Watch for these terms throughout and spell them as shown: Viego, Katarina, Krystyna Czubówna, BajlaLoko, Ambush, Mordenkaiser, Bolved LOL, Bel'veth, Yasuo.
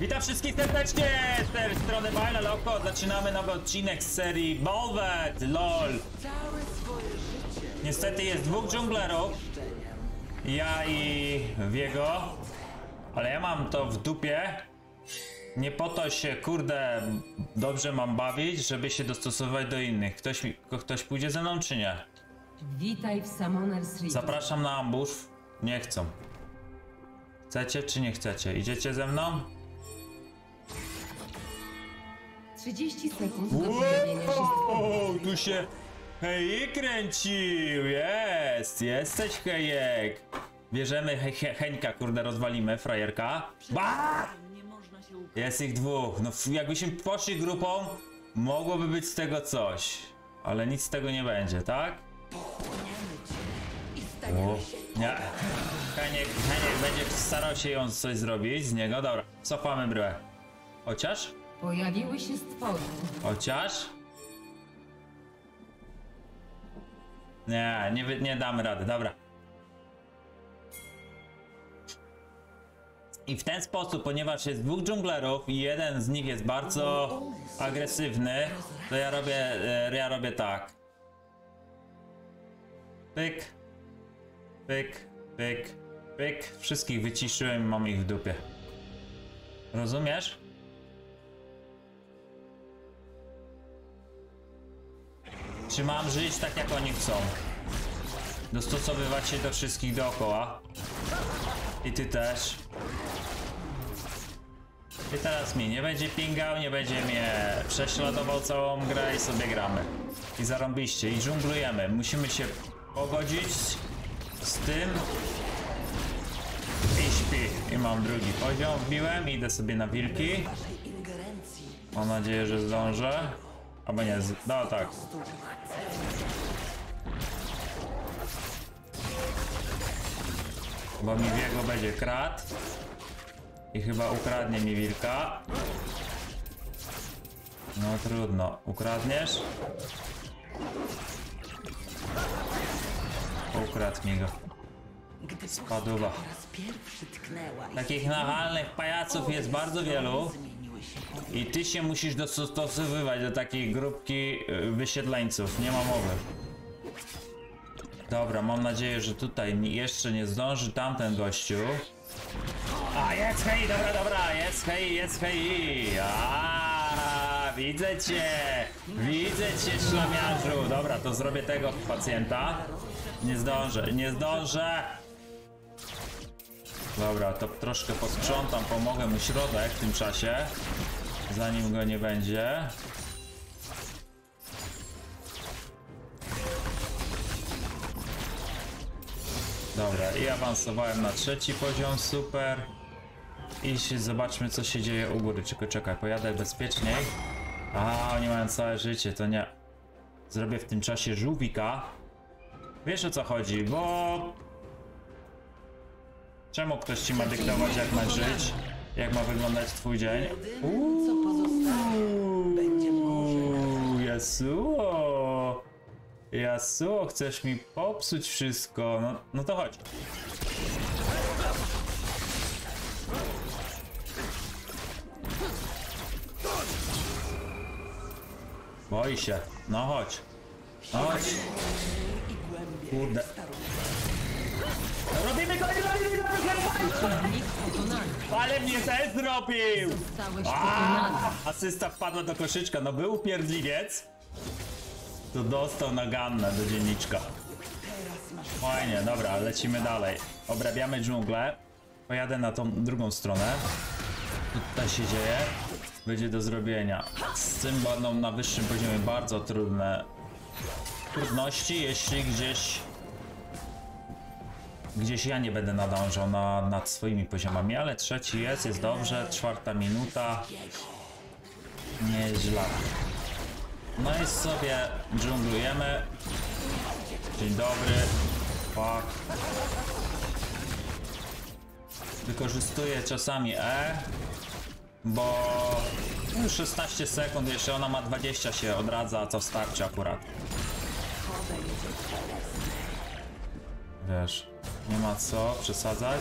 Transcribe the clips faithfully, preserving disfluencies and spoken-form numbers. Witam wszystkich serdecznie z tej strony BajlaLoko. Zaczynamy nowy odcinek z serii Bolved LOL. Niestety jest dwóch dżunglerów, ja i Viego, ale ja mam to w dupie. Nie po to się, kurde, dobrze mam bawić, żeby się dostosować do innych. Ktoś, ktoś pójdzie ze mną czy nie? Witaj w Summoners Rift. Zapraszam na ambush. Nie chcą. Chcecie czy nie chcecie? Idziecie ze mną? trzydzieści sekund do zrobienia się. Tu się Hejik kręcił. Jest, jesteś Hejek. Bierzemy he, he, Heńka, kurde, rozwalimy, frajerka. Ba! Jest ich dwóch. No jakbyśmy poszli grupą, mogłoby być z tego coś. Ale nic z tego nie będzie, tak? O, nie. Heniek, Heniek będzie starał się ją coś zrobić z niego. Dobra, cofamy bryłę. Chociaż? Pojawiły się stwory. Chociaż? Nie, nie, nie damy rady, dobra. I w ten sposób, ponieważ jest dwóch dżunglerów i jeden z nich jest bardzo agresywny, to ja robię, ja robię tak. Pyk. Pyk, pyk, pyk. Wszystkich wyciszyłem i mam ich w dupie. Rozumiesz? Czy mam żyć tak jak oni chcą? Dostosowywać się do wszystkich dookoła. I ty też. I teraz mi nie będzie pingał, nie będzie mnie prześladował całą grę i sobie gramy. I zarąbiście, i dżunglujemy. Musimy się pogodzić z tym i śpi. I mam drugi poziom, wbiłem, idę sobie na wilki. Mam nadzieję, że zdążę. Albo nie, z... no tak. Bo mi Viego będzie kradł. I chyba ukradnie mi wilka. No trudno, ukradniesz? Ukradł mi go. Spadła. Takich nachalnych pajaców jest bardzo wielu. I ty się musisz dostosowywać do takiej grupki wysiedleńców. Nie ma mowy. Dobra, mam nadzieję, że tutaj jeszcze nie zdąży tamten gościu. A, jest hej, dobra, dobra, jest hej, jest hej. A, widzę cię. Widzę cię, szlamiarzu. Dobra, to zrobię tego pacjenta. Nie zdążę, nie zdążę. Dobra, to troszkę posprzątam, pomogę mu środek w tym czasie, zanim go nie będzie. Dobra, i awansowałem na trzeci poziom, super. I się zobaczmy, co się dzieje u góry. Czekaj, czekaj, pojadę bezpieczniej. A, oni mają całe życie, to nie. Zrobię w tym czasie żółwika. Wiesz, o co chodzi, bo... Czemu ktoś ci ma dyktować, jak ma żyć? Jak ma wyglądać twój dzień? Uuuu, Yasuo! Yasuo, chcesz mi popsuć wszystko? No, no to chodź. Boi się. No chodź. Chodź. Kurde. Robimy go, robimy go, robimy go! Ale mnie też zrobił! Aaaa! Asysta wpadła do koszyczka, no był upierdliwiec. To dostał na gannę do dzienniczka. Fajnie, dobra, lecimy dalej. Obrabiamy dżunglę. Pojadę na tą drugą stronę. Tutaj się dzieje. Będzie do zrobienia. Z tym będą na wyższym poziomie bardzo trudne trudności, jeśli gdzieś... Gdzieś ja nie będę nadążał na, nad swoimi poziomami, ale trzeci jest, jest dobrze, czwarta minuta. Nieźle. No i sobie dżunglujemy. Dzień dobry. Fuck. Wykorzystuję czasami E, bo szesnaście sekund, jeszcze ona ma dwadzieścia, się odradza, co starczy akurat. Wiesz. Nie ma co przesadzać.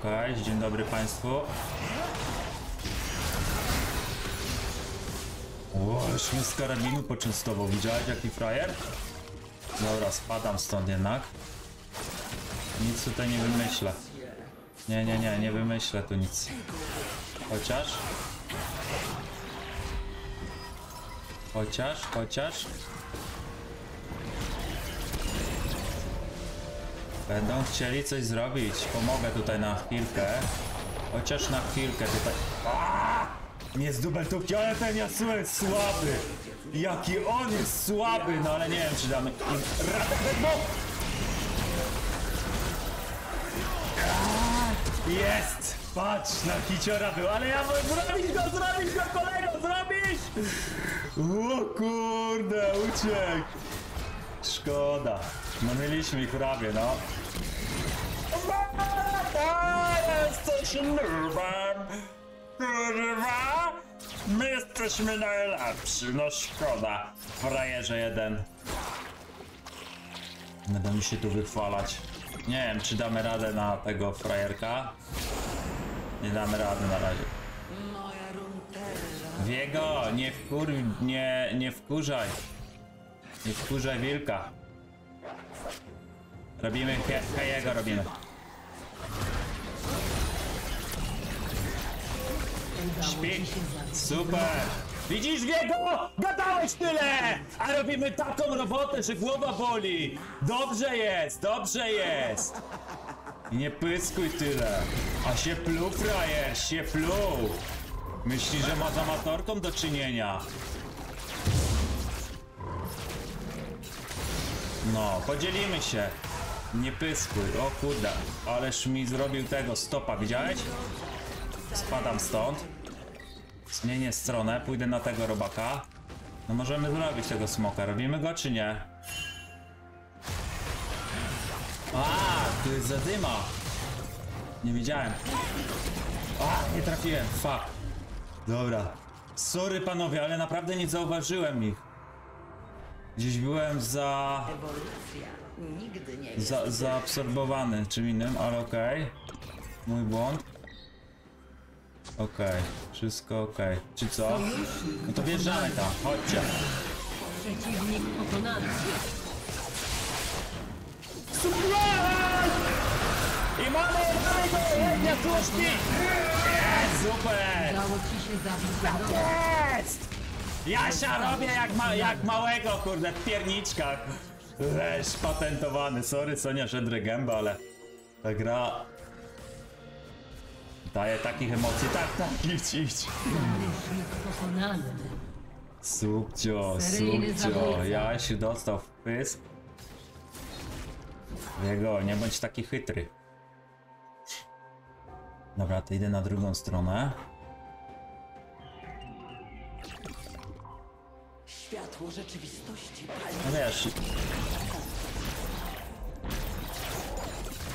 Okej, okay, dzień dobry Państwu. O, już mi z karabinu poczęstował. Widziałeś jaki frajer? Dobra, spadam stąd jednak. Nic tutaj nie wymyślę. Nie, nie, nie, nie wymyślę tu nic. Chociaż... Chociaż, chociaż... Będą chcieli coś zrobić. Pomogę tutaj na chwilkę. Chociaż na chwilkę tutaj... Aaaa! Nie zdubeltówki, ale ten Yasuo jest słaby! Jaki on jest słaby! No ale nie wiem, czy damy... Jest! Patrz, na hiciora był, ale ja mówię, zrobić go, zrobić go, kolego, zrobić! O kurde, uciekł! Szkoda. No mieliśmy ich prawie, no. Jesteś nubem! Kurwa! My jesteśmy najlepsi, no szkoda. Frajerze jeden. Będę mi się tu wychwalać. Nie wiem, czy damy radę na tego frajerka. Nie damy rady na razie. Viego, nie wkur... nie... nie wkurzaj. Nie wkurzaj wilka. Robimy Hejego, robimy. Śpi. Super. Widzisz, Viego? Gadałeś tyle! A robimy taką robotę, że głowa boli. Dobrze jest, dobrze jest. I nie pyskuj tyle. A się pluł, frajer, się pluł. Myśli, że ma z amatorką do czynienia. No, podzielimy się. Nie pyskuj, o kurde. Ależ mi zrobił tego stopa, widziałeś? Spadam stąd. Zmienię stronę, pójdę na tego robaka. No możemy zrobić tego smoka, robimy go czy nie? A, tu jest zadyma. Nie widziałem. A, nie trafiłem, fuck. Dobra. Sorry panowie, ale naprawdę nie zauważyłem ich. Gdzieś byłem za... Nigdy nie za zaabsorbowany czym innym, ale okej. Okay. Mój błąd. Okej, okay. Wszystko okej. Okay. Czy co? No to wjeżdżamy tam, chodźcie. Przeciwnik pokonany. I mamy jednego, jedna służbi! Jest! Super! Jest! Jasia robię jak, ma, jak małego, kurde, w pierniczkach. Leż patentowany. Sorry, Sonia, żedry gęba, ale ta gra daje takich emocji. Tak, tak, idź, idź. Subcio, subcio. Jasiu dostał w pysk. Viego, nie bądź taki chytry. Dobra, to idę na drugą stronę. Światło rzeczywistości. No wiesz.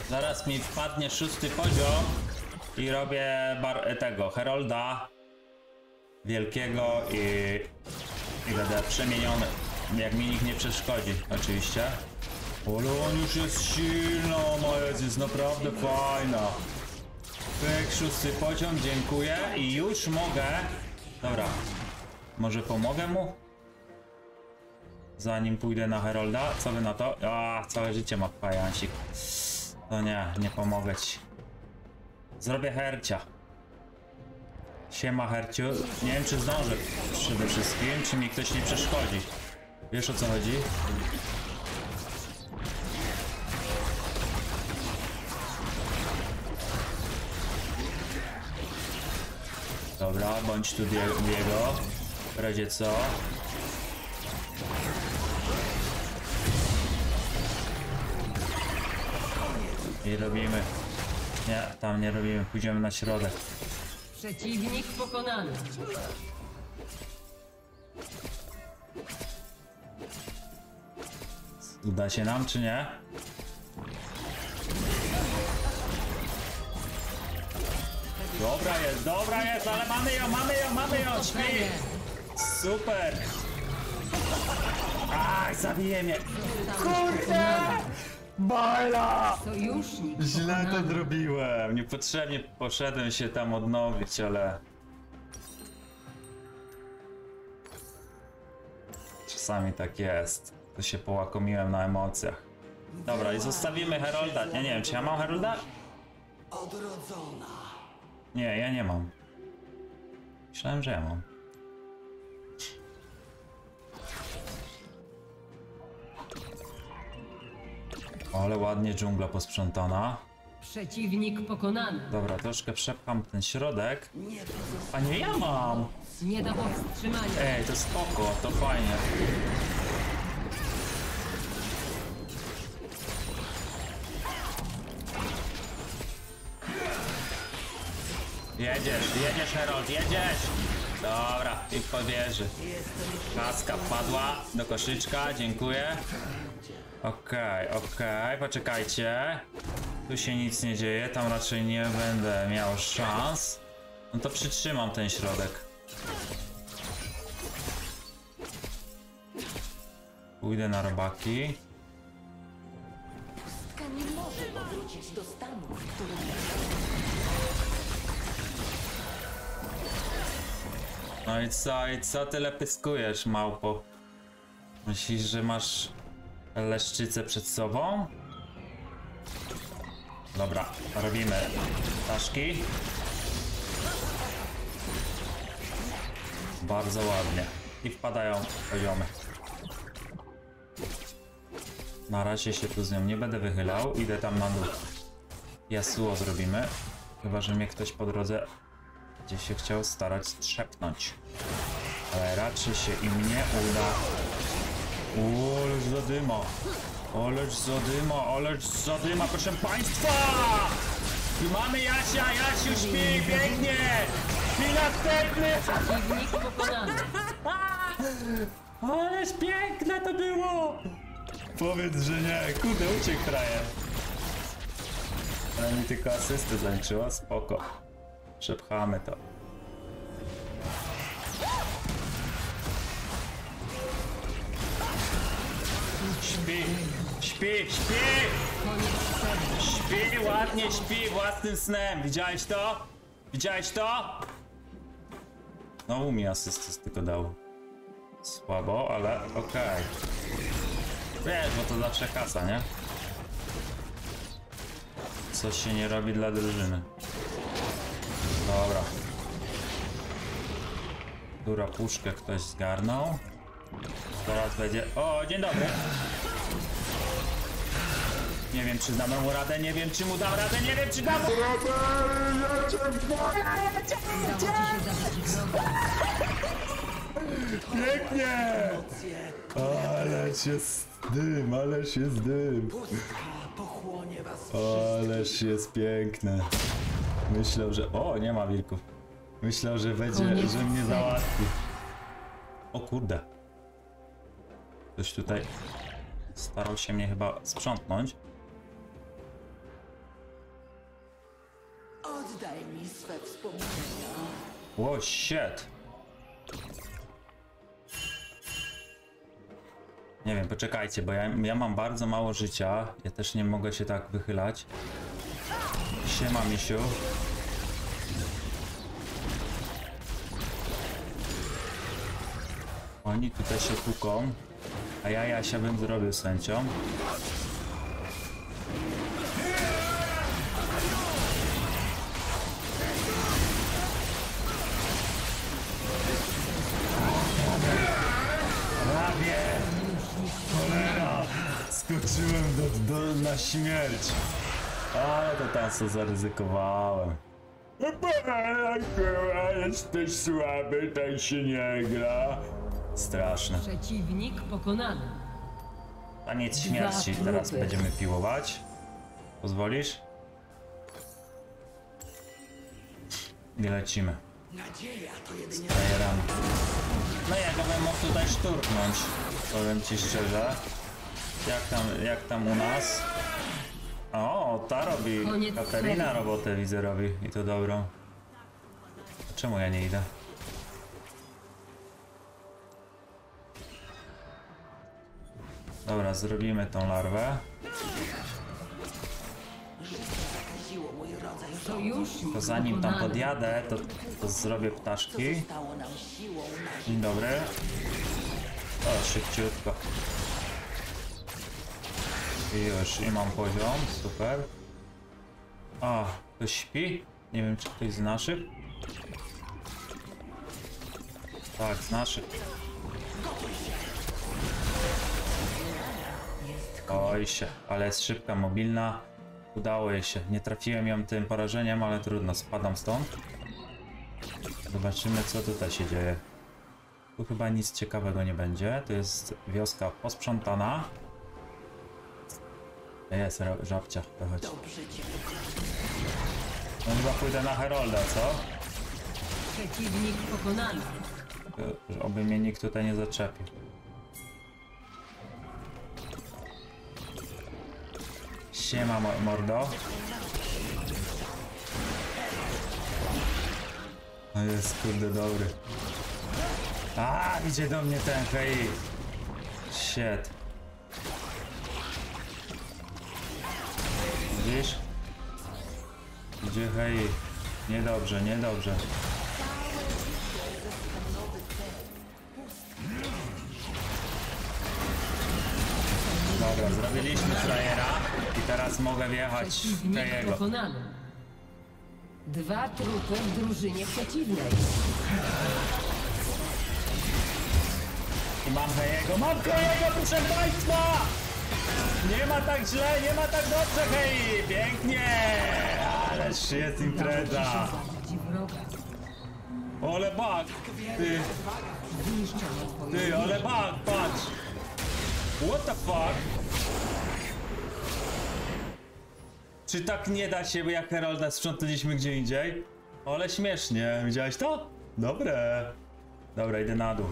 Zaraz mi wpadnie szósty poziom i robię bar tego Herolda wielkiego i, i będę przemieniony. Jak mi nikt nie przeszkodzi, oczywiście. Ale on już jest silny, moja jest naprawdę fajna. Pyk, szósty poziom, dziękuję i już mogę. Dobra, może pomogę mu? Zanim pójdę na Herolda, co wy na to? A, całe życie ma pajansik. To nie, nie pomogę ci. Zrobię hercia. Siema herciu, nie wiem czy zdążę przede wszystkim, czy mi ktoś nie przeszkodzi. Wiesz o co chodzi? Dobra, bądź tu Viego. W razie co? Nie robimy. Nie, tam nie robimy. Pójdziemy na środek. Przeciwnik pokonany. Uda się nam, czy nie? Dobra jest, dobra jest, ale mamy ją, mamy ją, mamy ją, śmieję. Super. Aj, zabiję mnie. Kurde! Bajla! Sojusznik. Źle to zrobiłem. Niepotrzebnie poszedłem się tam odnowić, ale... Czasami tak jest. To się połakomiłem na emocjach. Dobra, i zostawimy Herolda. Ja nie wiem, czy ja mam Herolda? Odrodzona. Nie, ja nie mam. Myślałem, że ja mam. Ale ładnie dżungla posprzątana. Przeciwnik pokonany. Dobra, troszkę przepcham ten środek. A nie, ja mam! Nie do powstrzymania. Ej, to spoko, to fajnie. Jedziesz, jedziesz Herald, jedziesz! Dobra, i powierzy. Kaska wpadła do koszyczka, dziękuję. Okej, okay, okej, okay, poczekajcie. Tu się nic nie dzieje, tam raczej nie będę miał szans. No to przytrzymam ten środek. Pójdę na robaki. Pustka nie może powrócić do stanu, który... No i co, i co tyle pyskujesz, małpo? Myślisz, że masz leszczycę przed sobą? Dobra, robimy taszki. Bardzo ładnie. I wpadają poziomy. Na razie się tu z nią nie będę wychylał. Idę tam na dół. Yasuo zrobimy. Chyba, że mnie ktoś po drodze gdzie się chciał starać strzepnąć. Ale raczej się i mnie uda. Oleż zadyma, oleż zadyma, oleż zadyma, proszę państwa! Tu mamy Jasia, Jasiu śpi, biegnie! I następny! Oleż piękne to było! Powiedz, że nie, kurde, uciekł frajer. Ale mi tylko asystę zaliczyła, spoko. Przepchamy to. Śpi, śpi, śpi! Śpi, ładnie śpi własnym snem. Widziałeś to? Widziałeś to? No mi asystę tylko dał. Słabo, ale okej. Okay. Wiesz, bo to zawsze kasa, nie? Coś się nie robi dla drużyny. Dobra. Która puszkę ktoś zgarnął? Teraz będzie... O, dzień dobry! Nie wiem, czy dam mu radę, nie wiem, czy mu dam radę, nie wiem, czy dam mu radę! Pięknie! Ale się z dym, ale się z dym! Ależ jest piękne! Myślę, że... O, nie ma wilków! Myślę, że będzie, że mnie załatwi. O kurde! Ktoś tutaj starał się mnie chyba sprzątnąć. Oddaj mi swe wspomnienia. Oh shit. Nie wiem, poczekajcie, bo ja, ja mam bardzo mało życia. Ja też nie mogę się tak wychylać. Siema, misiu. Oni tutaj się puką. A ja Jasia bym zrobił z chęcią. Prawie! Cholera! Skoczyłem do, do, na śmierć. Ale to tam co zaryzykowałem. Jesteś słaby, tak się nie gra. Straszne. Przeciwnik pokonany. Taniec śmierci teraz będziemy piłować. Pozwolisz? I lecimy. Z trajerami. No ja go bym mógł tutaj szturknąć. Powiem ci szczerze. Jak tam, jak tam u nas? O, ta robi. Katarina robotę widzę robi. I to dobrą. A czemu ja nie idę? Dobra, zrobimy tą larwę. To zanim tam podjadę, to, to zrobię ptaszki. Dzień dobry. O, szybciutko. I już, i mam poziom, super. O, ktoś śpi? Nie wiem, czy ktoś z naszych? Tak, z naszych. Oj się, ale jest szybka, mobilna. Udało jej się. Nie trafiłem ją tym porażeniem, ale trudno. Spadam stąd. Zobaczymy, co tutaj się dzieje. Tu chyba nic ciekawego nie będzie. To jest wioska posprzątana. Jest żabcia, to chodź. No chyba pójdę na Herolda, co? Przeciwnik pokonany. Oby mnie nikt tutaj nie zaczepił. Siema, mordo. No jest kurde dobry. A idzie do mnie ten hej. Shit. Widzisz? Idzie hej. Niedobrze, niedobrze. Dobra, zrobiliśmy frajera i teraz mogę wjechać w jego. Dwa trupy w drużynie przeciwnej. I mam Hejego, mam Hejego, proszę Państwa! Nie ma tak źle, nie ma tak dobrze, Hej! Pięknie! Ależ jest impreza! Ole bak! Ty! Ty, ole bak, patrz! What the fuck? Czy tak nie da się, bo jak Herolda sprzątaliśmy gdzie indziej? Ale śmiesznie, widziałeś to? Dobre. Dobra, idę na dół.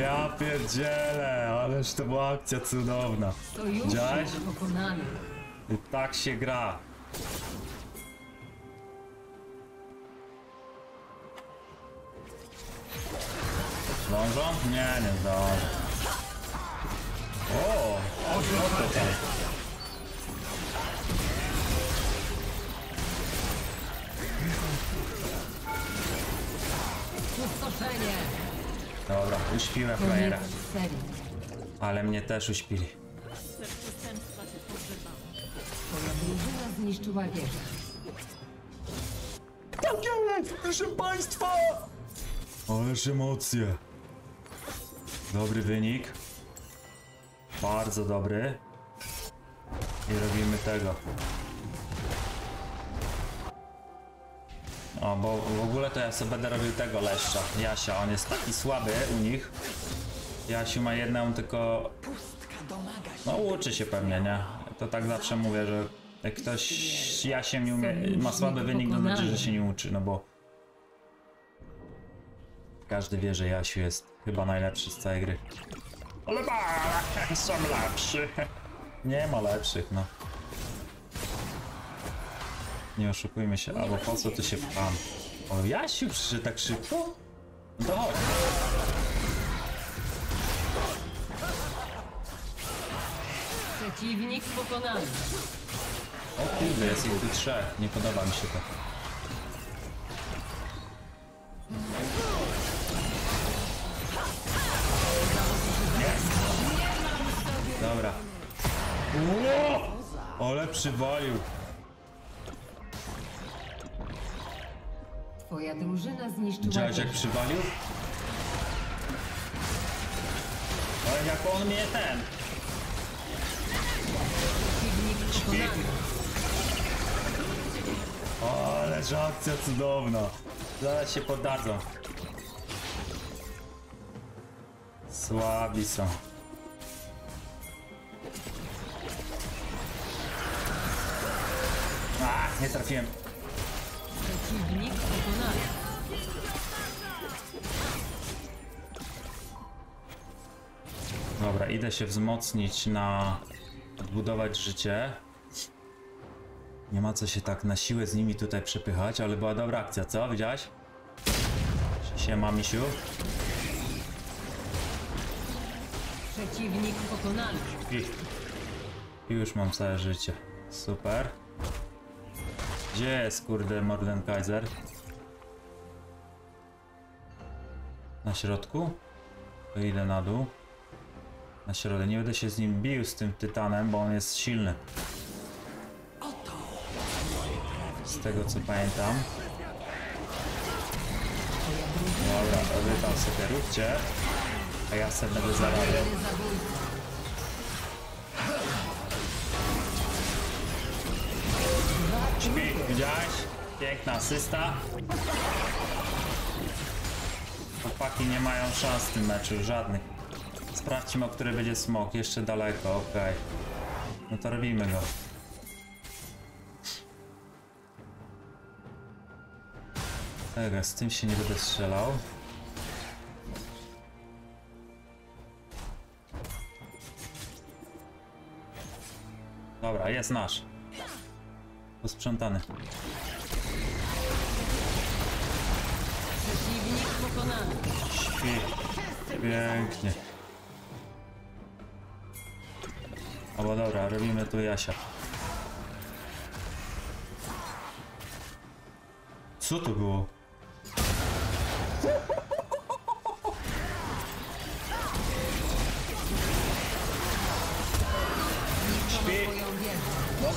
Ja pierdzielę, ależ to była akcja cudowna. Widziałeś? I tak się gra. Zdążą? Nie, nie zdążą. O, o, to tam. Dobra, uśpiłem frajera. Ale mnie też uśpili. Tak jest, proszę Państwa! Ależ emocje. Dobry wynik. Bardzo dobry. I robimy tego. O, bo w ogóle to ja sobie będę robił tego leszcza, Jasia, on jest taki słaby u nich. Jasiu ma jedną tylko... No uczy się pewnie, nie? To tak zawsze mówię, że jak ktoś Jasiem nie umie, ma słaby wynik, to znaczy, że się nie uczy, no bo... Każdy wie, że Jasiu jest chyba najlepszy z całej gry. Ale ba, są lepszy. Nie ma lepszych, no. Nie oszukujmy się, albo po co tu się pcham? O, Jasiu przyszedł tak szybko? No to chodź. Przeciwnik pokonany. O kurde, jest ich tu trzech, nie podoba mi się to. Jest. Dobra. Ło! Ole przywalił. Twoja drużyna zniszczyła... Widziałeś jak przywalił? Ale jak on mnie ten... Śpik. O, ależ akcja cudowna. Zaraz się poddadzą. Słabi są. A, nie trafiłem. Dobra, idę się wzmocnić na... odbudować życie. Nie ma co się tak na siłę z nimi tutaj przepychać, ale była dobra akcja, co? Widziałaś? Siema, misiu. Przeciwnik pokonany. I już mam całe życie. Super. Gdzie jest, kurde, Mordenkaiser? Na środku? To idę na dół. Na środek. Nie będę się z nim bił, z tym tytanem, bo on jest silny. Z tego co pamiętam. Dobra, wy tam sobie róbcie, a ja sobie będę zarabiał. Śpi, widziałeś? Piękna asysta. Chłopaki nie mają szans w tym meczu, żadnych. Sprawdźmy, o który będzie smok, jeszcze daleko, okej. Okay. No to robimy go. Dobra, z tym się nie będę strzelał. Dobra, jest nasz. Posprzątany. Przeciwnik pokonany. Śpi. Pięknie. O, bo dobra, robimy tu Jasia. Co to było?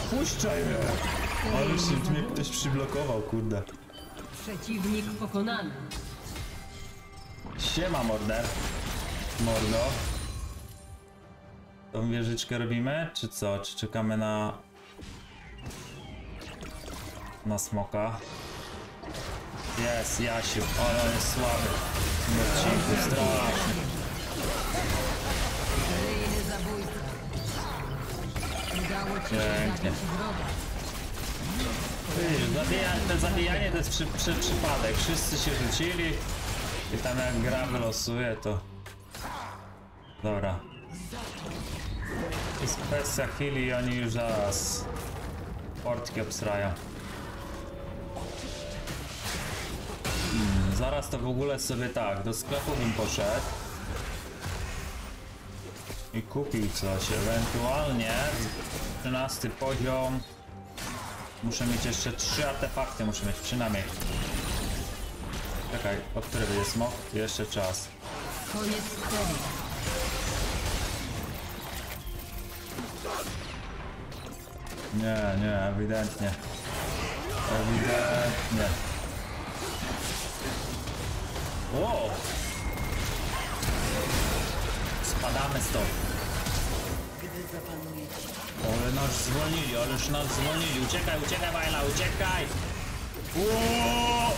Puszczaj mnie! Ale się mnie ktoś przyblokował, kurde. Przeciwnik pokonany. Siema, morder. Mordo. Tą wieżyczkę robimy, czy co? Czy czekamy na... na smoka? Jest, Jasiu. Ale on jest słaby. Odcinku straszny. Pięknie. Zabijanie, zabijanie to jest przy, przy, przypadek. Wszyscy się rzucili i tam jak gra wylosuje to... Dobra. Jest kwestia chwili i oni już zaraz portki obsrają. Hmm, zaraz to w ogóle sobie tak, do sklepu bym poszedł. I kupił coś, ewentualnie trzynasty poziom. Muszę mieć jeszcze trzy artefakty, muszę mieć przynajmniej. Czekaj, od którego jest smok? Jeszcze czas. Koniec serii. Nie, nie, ewidentnie. Ewidentnie. O! Spadamy stąd. Ale nas dzwonili, ależ nas dzwonili. Uciekaj, uciekaj, Bajla, uciekaj! Uuuu!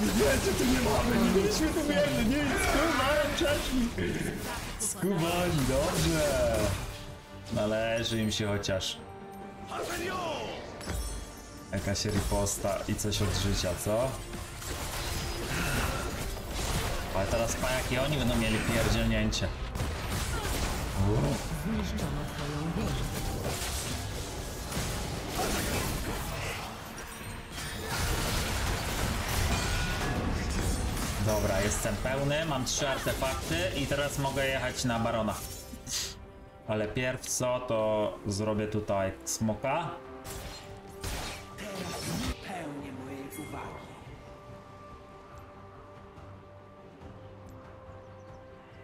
Wiecie, tu nie mamy, nie byliśmy tu wierni, nie, skubani wcześniej! Skubani, dobrze! Należy im się chociaż jakaś riposta i coś od życia, co? Ale teraz pa, jakie oni będą mieli pierdzielnięcie. Zniszczono twoją wieżę. Dobra, jestem pełny, mam trzy artefakty i teraz mogę jechać na barona. Ale pierw co, to zrobię tutaj smoka.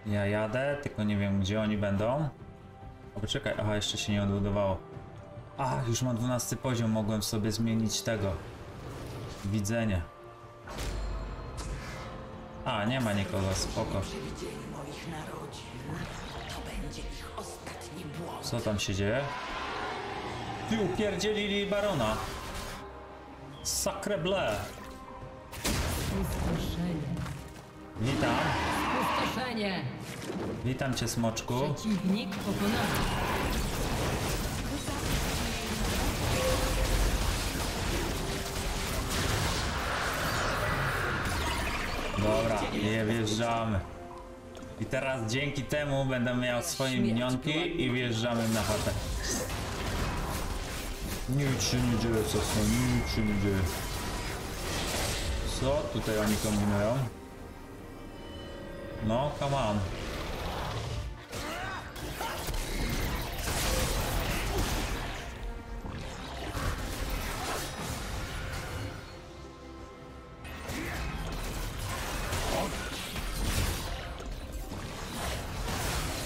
Ja jadę, tylko nie wiem gdzie oni będą. O, poczekaj, aha, jeszcze się nie odbudowało. A, już mam dwunasty poziom, mogłem sobie zmienić tego. Widzenie. A, nie ma nikogo, spoko. Co tam się dzieje? Ty, upierdzielili barona. Sacre bleu. Witam. Witam cię, smoczku. Przeciwnik pokonany. Dobra, nie wjeżdżamy. I teraz dzięki temu będę miał swoje minionki i wjeżdżamy na chatę. Nic się nie dzieje, Sosno, nic się nie dzieje. Co tutaj oni kombinują? No, come on.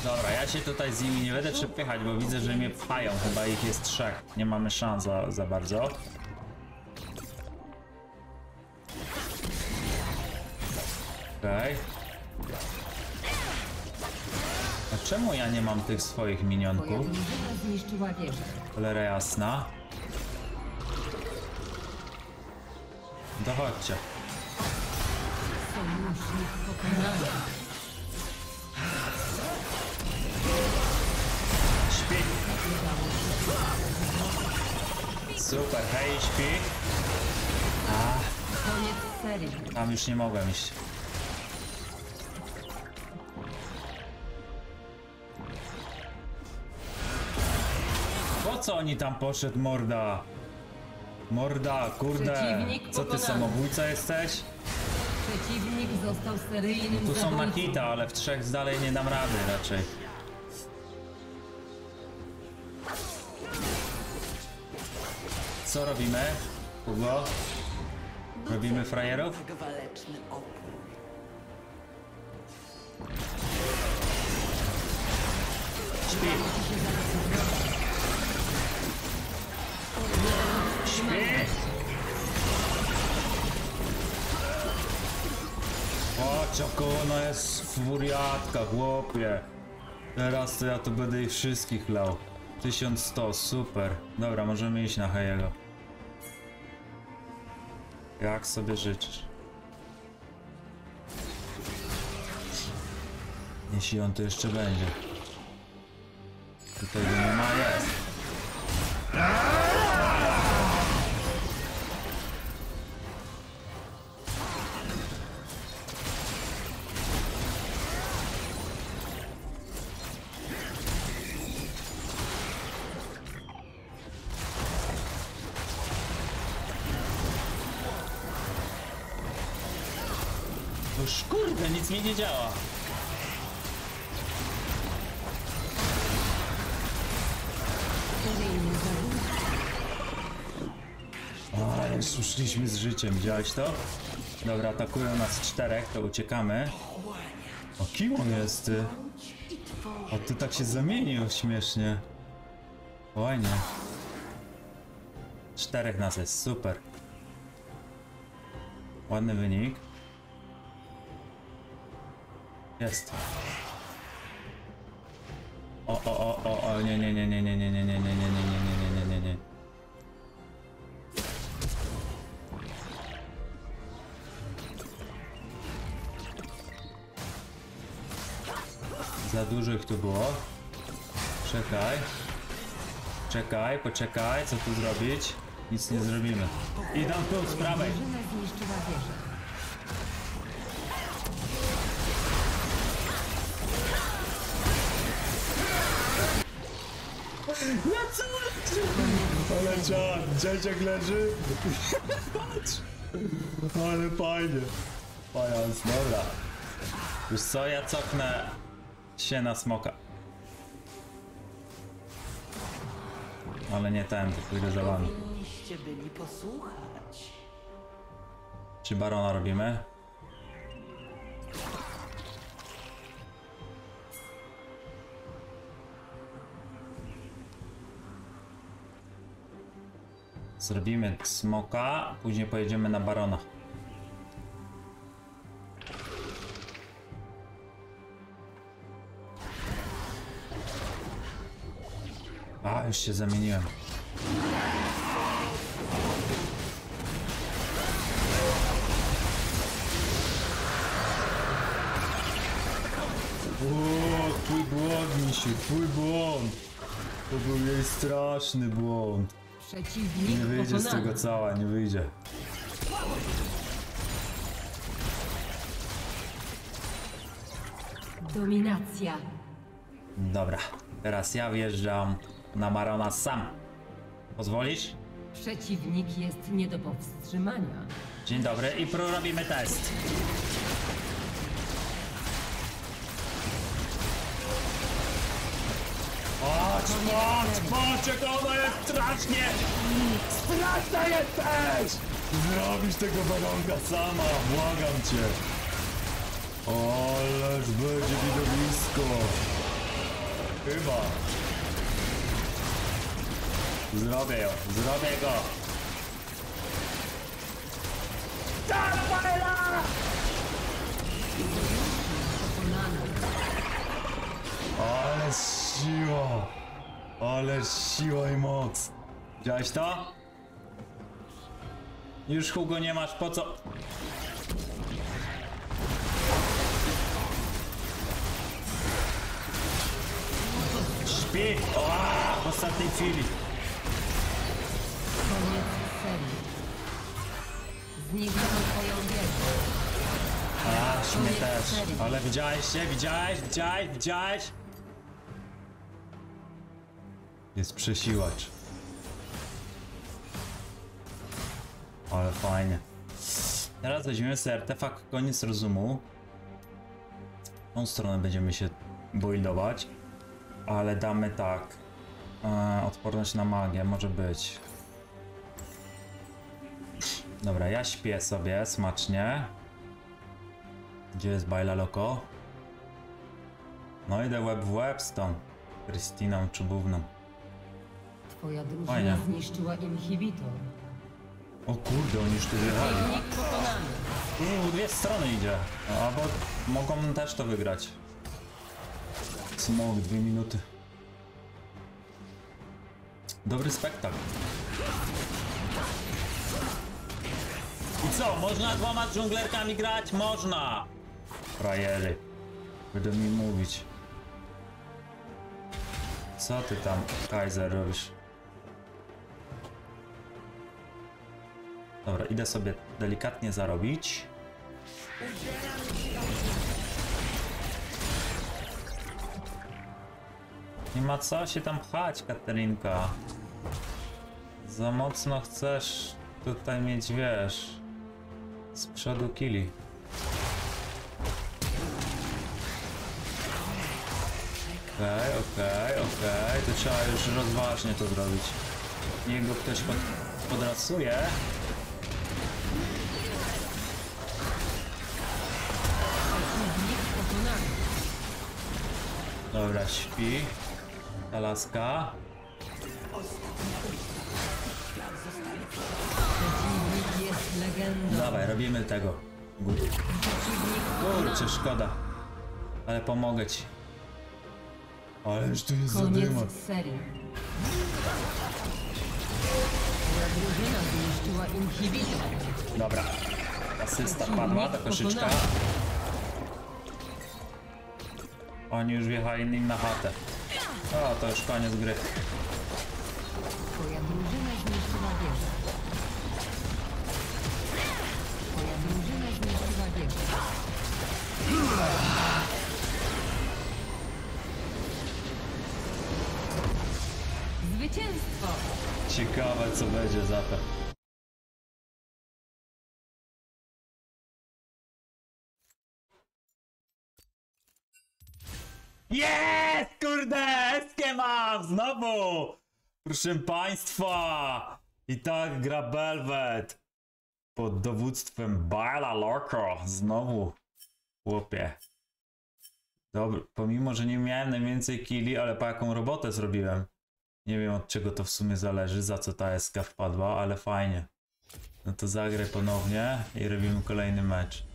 Dobra, ja się tutaj z nimi nie będę przepychać, bo widzę, że mnie pchają. Chyba ich jest trzech. Nie mamy szans za, za bardzo. Okej. Okay. A czemu ja nie mam tych swoich minionków? Cholera jasna. Dochodźcie. Super, hej, śpi. A, tam już nie mogłem iść. Po co oni tam poszedł, morda? Morda, kurde, co ty, samobójca jesteś? Przeciwnik został seryjnym. Tu są na hita, ale w trzech dalej nie dam rady raczej. Co robimy? Hugo? Robimy frajerów? Śpi! Śpi! O, czekona jest furiatka, chłopie! Teraz to ja tu będę ich wszystkich lał. tysiąc sto, super. Dobra, możemy iść na Hejego. Jak sobie życzysz. Jeśli on to jeszcze będzie. Tutaj go nie ma, jest. Kurde, nic mi nie działa. Ale szliśmy z życiem, widziałeś to? Dobra, atakują nas czterech, to uciekamy. O, kim on jest, ty? O, ty tak się zamienił śmiesznie. Fajnie. Czterech nas jest, super. Ładny wynik. Jest. O, o, o, o, o, nie, nie, nie, nie, nie, nie, nie, nie, nie, nie, nie, nie, nie, nie, nie. Za dużych tu było. Czekaj. Czekaj, poczekaj, co tu zrobić? Nic nie zrobimy. Idą tu, z prawej. Lecę, lecę! Poleciał, dzieciak leży. Patrz! Ale fajnie. Pajans, dobra. Już co, ja cofnę się na smoka. Ale nie ten, tylko idę za wami. Czy barona robimy? Zrobimy smoka, później pojedziemy na barona. A, już się zamieniłem. Uuu, twój błąd, misiu, twój błąd. To był jej straszny błąd. Nie wyjdzie z tego cała, nie wyjdzie. Dominacja. Dobra, teraz ja wjeżdżam na Marona sam. Pozwolisz? Przeciwnik jest nie do powstrzymania. Dzień dobry i prorobimy test. Chodź, chodź, poczek, ona jest strasznie! Straszna jesteś! Zrobisz tego balonka sama, błagam cię! Ależ będzie widowisko! Chyba! Zrobię ją, zrobię go! Tarpela! Ale siła! Ale siła i moc! Widziałeś to? Już Hugo nie masz po co. Śpi! Oa, w ostatniej chwili. Koniec serii. Zniszczyłem twoją wiedzę. Aż mnie też. Ale widziałeś się? Widziałeś? Widziałeś? Widziałeś? Jest przesiłacz. Ale fajnie. Teraz weźmiemy sobie artefakt koniec rozumu. Tą stronę będziemy się buildować. Ale damy tak. Eee, odporność na magię, może być. Dobra, ja śpię sobie smacznie. Gdzie jest BajlaLoko? No idę łeb w łeb z tą Krystyną Czubówną. Twoja drużyna fajnie. Zniszczyła inhibitor. O kurde, oni już tu wygrali. Uuu, dwie strony idzie. Albo mogą też to wygrać. Smog, dwie minuty. Dobry spektakl. I co, można dwoma dżunglerkami grać? Można! Frajery. Będą mi mówić. Co ty tam, Kaiser, robisz? Dobra, idę sobie delikatnie zarobić. Nie ma co się tam pchać, Katarinka. Za mocno chcesz tutaj mieć, wiesz, z przodu kili. Okej, okej, okej, to trzeba już rozważnie to zrobić. Niech go ktoś pod, podrasuje. Dobra, śpi. Ta laska. Dawaj, robimy tego. Kurczę, szkoda. Ale pomogę ci. Ale już tu jest zadyma. Dobra. Asysta padła, ta koszyczka. Oni już wjechali nim na chatę. O, to już koniec gry. Twoja drużyna zniszczyła wieżę. Twoja drużyna zniszczyła wieżę. Zwycięstwo! Ciekawe, co będzie za to. Jest! Kurde! Eskę mam! Znowu! Proszę państwa! I tak gra Bel'veth. Pod dowództwem BajlaLoko. Znowu. Chłopie. Dobra, pomimo, że nie miałem najwięcej killi, ale po jaką robotę zrobiłem. Nie wiem, od czego to w sumie zależy, za co ta eska wpadła, ale fajnie. No to zagraj ponownie i robimy kolejny mecz.